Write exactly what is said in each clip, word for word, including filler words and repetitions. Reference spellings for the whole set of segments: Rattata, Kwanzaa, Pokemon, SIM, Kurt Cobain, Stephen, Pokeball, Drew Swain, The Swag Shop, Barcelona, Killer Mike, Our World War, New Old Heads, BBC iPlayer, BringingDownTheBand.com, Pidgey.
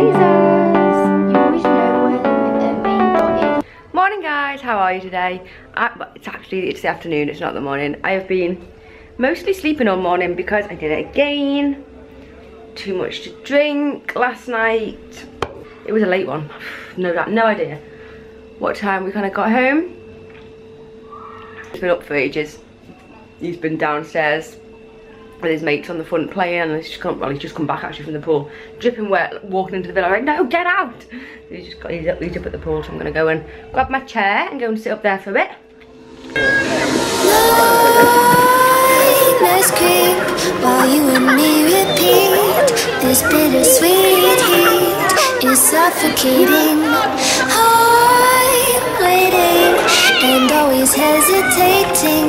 lasers. You always know where the main dot is. Morning guys, how are you today? I, it's actually, it's the afternoon, it's not the morning. I have been mostly sleeping all morning because I did it again. Too much to drink last night. It was a late one. No, no idea what time we kind of got home. He's been up for ages. He's been downstairs with his mates on the front playing, and he's just come, well, he's just come back actually from the pool, dripping wet, walking into the villa. I'm like, no, get out! He's just got, he's up, he's up at the pool, so I'm gonna go and grab my chair and go and sit up there for a bit. Nightmares creep while you and me repeat. This bittersweet heat is suffocating. I'm waiting and always hesitating.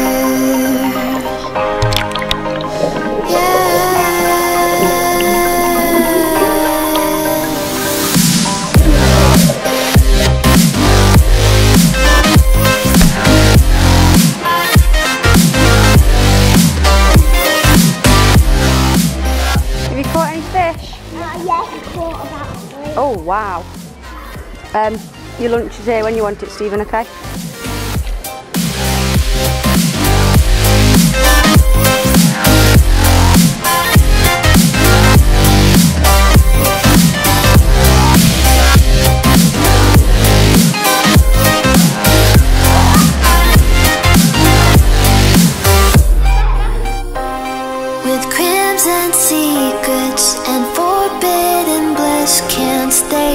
Yeah. Oh wow. Um, your lunch is here when you want it, Stephen, okay?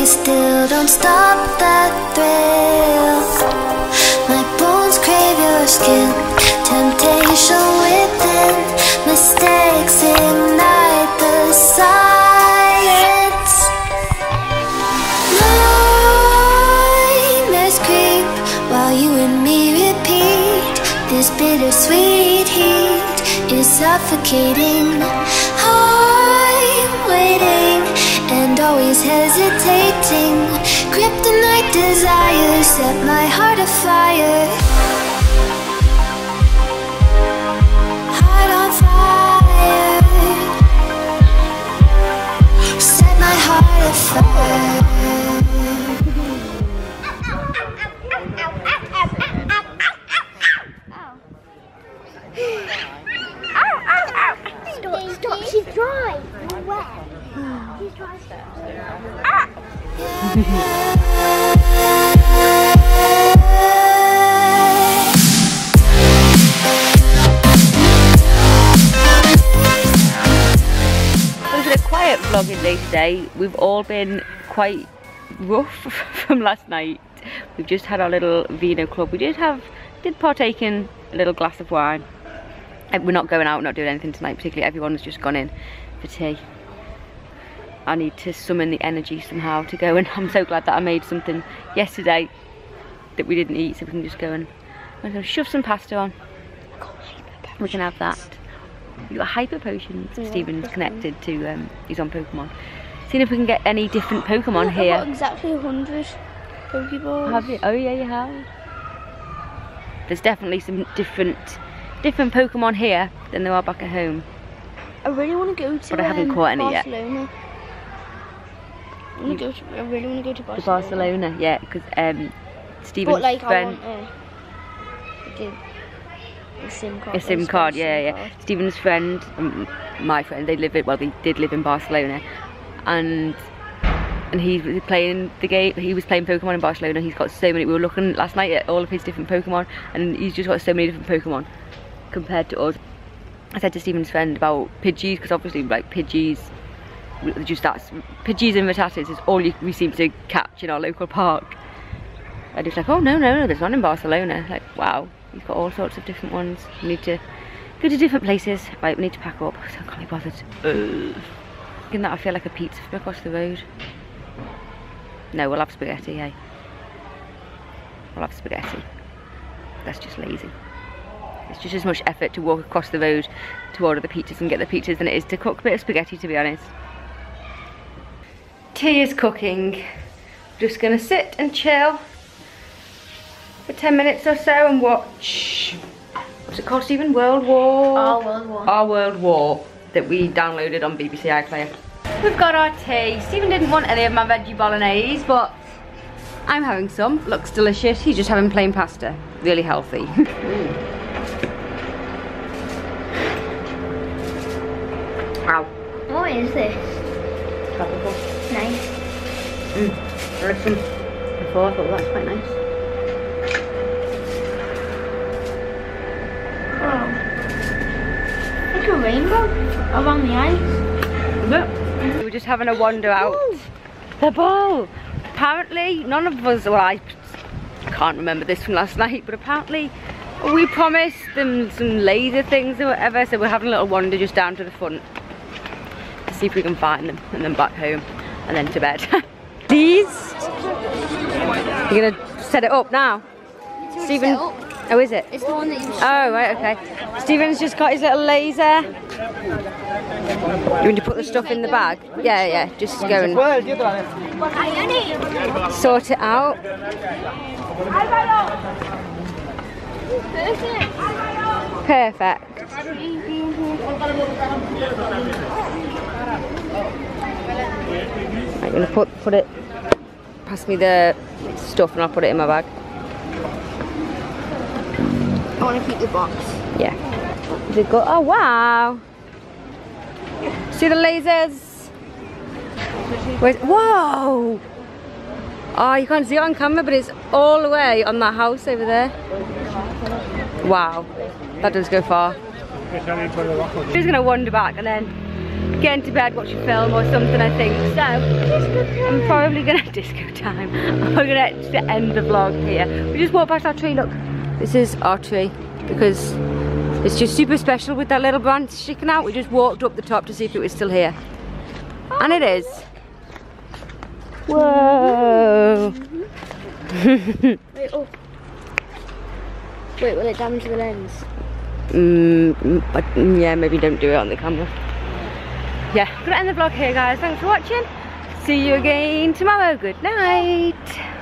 Still don't stop that thrill. My bones crave your skin. Temptation within. Mistakes ignite the silence. Nightmares creep while you and me repeat. This bittersweet heat is suffocating. I'm waiting and always hesitating. Kryptonite desires set my heart afire. Heart on fire. Set my heart afire. Stop, stop, she's dry. Where? He's trying to ah! It's been a quiet vlogging day today. We've all been quite rough from last night. We've just had our little vino club. We did have, did partake in a little glass of wine. And we're not going out, not doing anything tonight particularly. Everyone's just gone in for tea. I need to summon the energy somehow to go, and I'm so glad that I made something yesterday that we didn't eat, so we can just go and I'm gonna shove some pasta on. We can have that. We've got hyper potions. Yeah, Stephen's connected to, um, he's on Pokemon. Seeing if we can get any different Pokemon. Look, here. I've got exactly a hundred Pokeballs. Have you? Oh yeah, you have. There's definitely some different, different Pokemon here than there are back at home. I really want to go to. But I haven't um, caught any Barcelona. Yet. I, wanna go to, I really want to go to Barcelona. To Barcelona, yeah, because um, Stephen's but, like, friend. I want, uh, a, a SIM card. A SIM card, yeah, SIM yeah. Card. Stephen's friend, um, my friend, they live it. Well, they did live in Barcelona, and and he was playing the game. He was playing Pokemon in Barcelona. He's got so many. We were looking last night at all of his different Pokemon, and he's just got so many different Pokemon compared to us. I said to Stephen's friend about Pidgeys, because obviously, like Pidgeys. Just that's Pidgeys and Rattatas is all you, we seem to catch in our local park. And it's like, oh no, no, no, there's one in Barcelona. Like, wow, you've got all sorts of different ones. We need to go to different places. Right, we need to pack up. I can't be bothered. Ugh. In that, I feel like a pizza from across the road. No, we'll have spaghetti, eh? We'll have spaghetti. That's just lazy. It's just as much effort to walk across the road to order the pizzas and get the pizzas than it is to cook a bit of spaghetti, to be honest. tea is cooking. I'm just gonna sit and chill for ten minutes or so and watch, what's it called, Stephen? World War? Our World War. Our World War, that we downloaded on B B C iPlayer. We've got our tea. Stephen didn't want any of my veggie bolognese, but I'm having some. Looks delicious. He's just having plain pasta. Really healthy. Ow. What is this? Tropical. Nice. Mm. I read some before, I thought, well, that's quite nice. Oh. Like a rainbow along the ice. Is it? We were just having a wander out. Ooh. The ball! Apparently, none of us, well, I can't remember this from last night, but apparently we promised them some laser things or whatever, so we're having a little wander just down to the front to see if we can find them, and then back home, and then to bed. These? You're gonna set it up now? Stephen. Set up. Oh, is it? It's the one that you showed. Oh, right, okay. Stephen's just got his little laser. You want to put the stuff in the bag? Yeah, yeah, just go and sort it out. Perfect. I'm going to put, put it, pass me the stuff and I'll put it in my bag. I want to keep the box. Yeah. They go, oh wow. See the lasers? Where's, whoa! Oh, you can't see it on camera, but it's all the way on that house over there. Wow, that does go far. She's gonna wander back and then get into bed, watch a film or something, I think. So, I'm probably gonna disco time. I'm gonna end the vlog here. We just walked past our tree, look. This is our tree, because it's just super special with that little branch sticking out. We just walked up the top to see if it was still here. And it is. Whoa. Wait, oh. Wait, will it damage the lens? Mm, but yeah, maybe don't do it on the camera. Yeah, I'm gonna end the vlog here, guys. Thanks for watching. See you again tomorrow. Good night.